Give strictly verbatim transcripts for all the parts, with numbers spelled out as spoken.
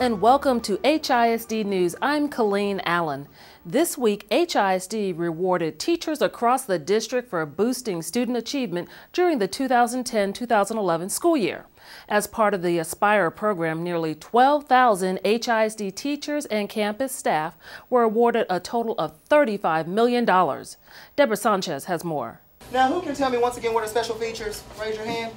and welcome to H I S D News. I'm Colleen Allen. This week, H I S D rewarded teachers across the district for boosting student achievement during the two thousand ten to two thousand eleven school year. As part of the Aspire program, nearly twelve thousand H I S D teachers and campus staff were awarded a total of thirty-five million dollars. Deborah Sanchez has more. Now, who can tell me once again what are special features? Raise your hand.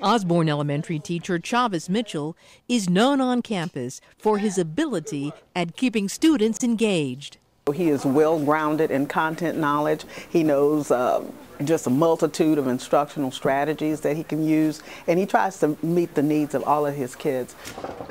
Osborne Elementary teacher Chavis Mitchell is known on campus for his ability at keeping students engaged. He is well-grounded in content knowledge. He knows uh, just a multitude of instructional strategies that he can use, and he tries to meet the needs of all of his kids.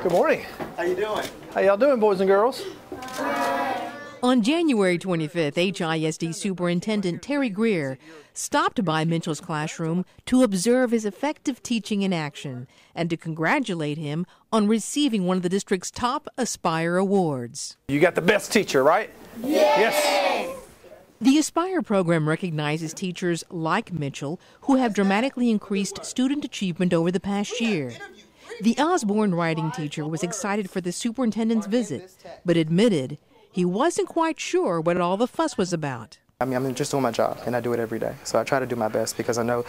Good morning. How you doing? How y'all doing, boys and girls? Hi. On January twenty-fifth, H I S D Superintendent Terry Greer stopped by Mitchell's classroom to observe his effective teaching in action and to congratulate him on receiving one of the district's top Aspire awards. You got the best teacher, right? Yes! Yes. The Aspire program recognizes teachers like Mitchell who have dramatically increased student achievement over the past year. The Osborne writing teacher was excited for the superintendent's visit, but admitted he wasn't quite sure what all the fuss was about. I mean, I'm just doing my job, and I do it every day. So I try to do my best because I know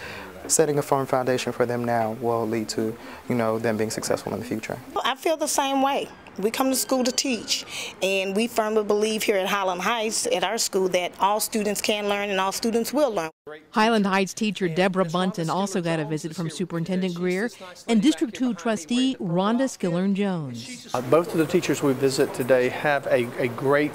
setting a firm foundation for them now will lead to, you know, them being successful in the future. Well, I feel the same way. We come to school to teach, and we firmly believe here at Highland Heights at our school that all students can learn and all students will learn. Highland Heights teacher Deborah Bunton also got a visit from Superintendent Greer and District two trustee Rhonda Skillern-Jones. Uh, both of the teachers we visit today have a, a great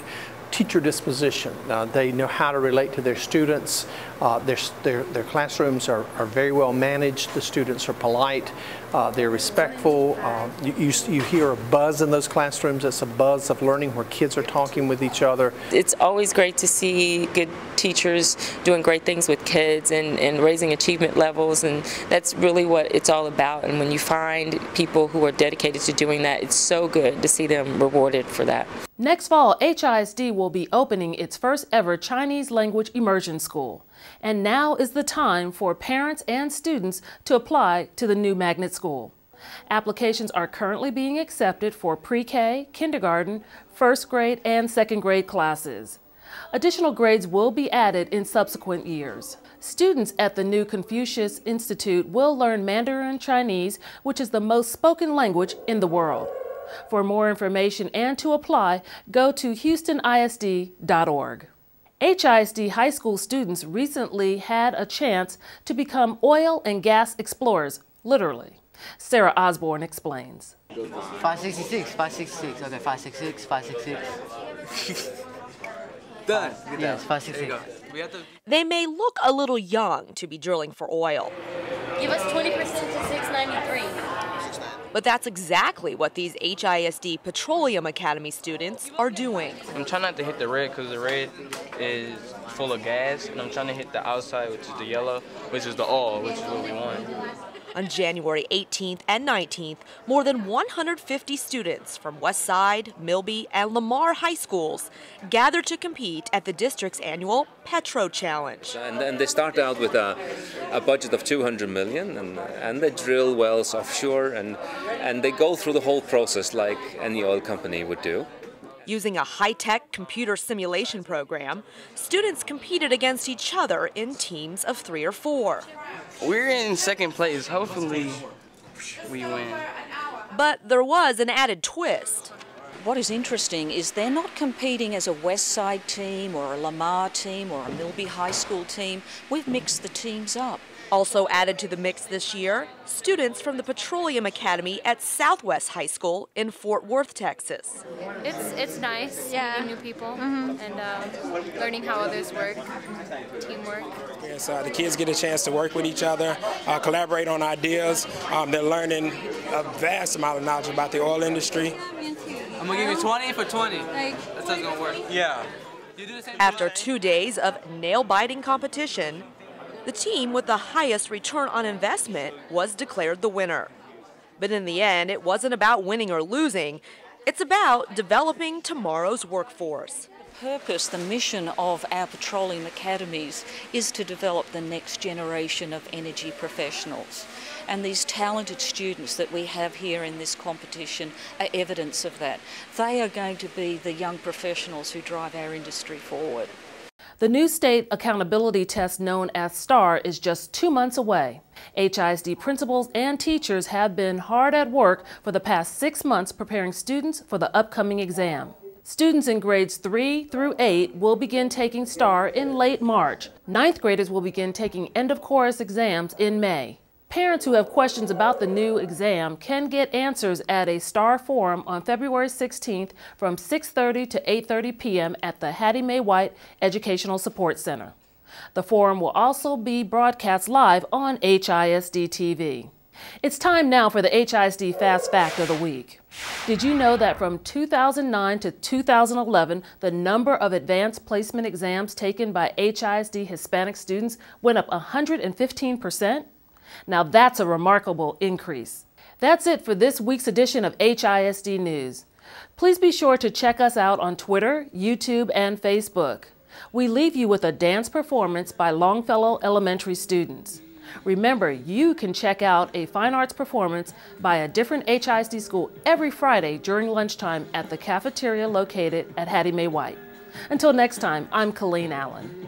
teacher disposition. Uh, they know how to relate to their students. Uh, their, their, their classrooms are, are very well managed. The students are polite. Uh, they're respectful. Uh, you, you, you hear a buzz in those classrooms. It's a buzz of learning where kids are talking with each other. It's always great to see good teachers doing great things with kids and, and raising achievement levels, and that's really what it's all about. And when you find people who are dedicated to doing that, it's so good to see them rewarded for that. Next fall, H I S D will be opening its first ever Chinese language immersion school. And now is the time for parents and students to apply to the new magnet school. Applications are currently being accepted for pre-K, kindergarten, first grade, and second grade classes. Additional grades will be added in subsequent years. Students at the new Confucius Institute will learn Mandarin Chinese, which is the most spoken language in the world. For more information and to apply, go to Houston I S D dot org. H I S D high school students recently had a chance to become oil and gas explorers, literally. Sarah Osborne explains. five sixty-six, five sixty-six, okay, five sixty-six, five sixty-six. Done. Yes, five sixty-six. They may look a little young to be drilling for oil. Give us twenty percent to six ninety-three. But that's exactly what these H I S D Petroleum Academy students are doing. I'm trying not to hit the red because the red is full of gas, and I'm trying to hit the outside, which is the yellow, which is the oil, which is what we want. On January eighteenth and nineteenth, more than one hundred fifty students from Westside, Milby, and Lamar High Schools gathered to compete at the district's annual Petro Challenge. And, and they start out with a, a budget of two hundred million dollars, and, and they drill wells offshore, and, and they go through the whole process like any oil company would do. Using a high-tech computer simulation program, students competed against each other in teams of three or four. We're in second place. Hopefully we win. But there was an added twist. What is interesting is they're not competing as a Westside team or a Lamar team or a Milby High School team. We've mixed the teams up. Also added to the mix this year, students from the Petroleum Academy at Southwest High School in Fort Worth, Texas. It's, it's nice, yeah. Meeting new people, mm-hmm. and um, learning how others work, teamwork. Yes, uh, the kids get a chance to work with each other, uh, collaborate on ideas. Um, they're learning a vast amount of knowledge about the oil industry. I'm going to give you twenty for twenty. That's how it's going to work. Yeah. After two days of nail-biting competition, the team with the highest return on investment was declared the winner. But in the end, it wasn't about winning or losing. It's about developing tomorrow's workforce. The purpose, the mission of our petroleum academies is to develop the next generation of energy professionals. and these talented students that we have here in this competition are evidence of that. They are going to be the young professionals who drive our industry forward. The new state accountability test known as STAAR is just two months away. H I S D principals and teachers have been hard at work for the past six months preparing students for the upcoming exam. Students in grades three through eight will begin taking STAAR in late March. Ninth graders will begin taking end-of-course exams in May. Parents who have questions about the new exam can get answers at a STAAR forum on February sixteenth from six thirty to eight thirty p m at the Hattie Mae White Educational Support Center. The forum will also be broadcast live on H I S D T V. It's time now for the H I S D Fast Fact of the Week. Did you know that from two thousand nine to two thousand eleven, the number of advanced placement exams taken by H I S D Hispanic students went up one hundred fifteen percent? Now that's a remarkable increase. That's it for this week's edition of H I S D News. Please be sure to check us out on Twitter, YouTube, and Facebook. We leave you with a dance performance by Longfellow Elementary students. Remember, you can check out a fine arts performance by a different H I S D school every Friday during lunchtime at the cafeteria located at Hattie Mae White. Until next time, I'm Colleen Allen.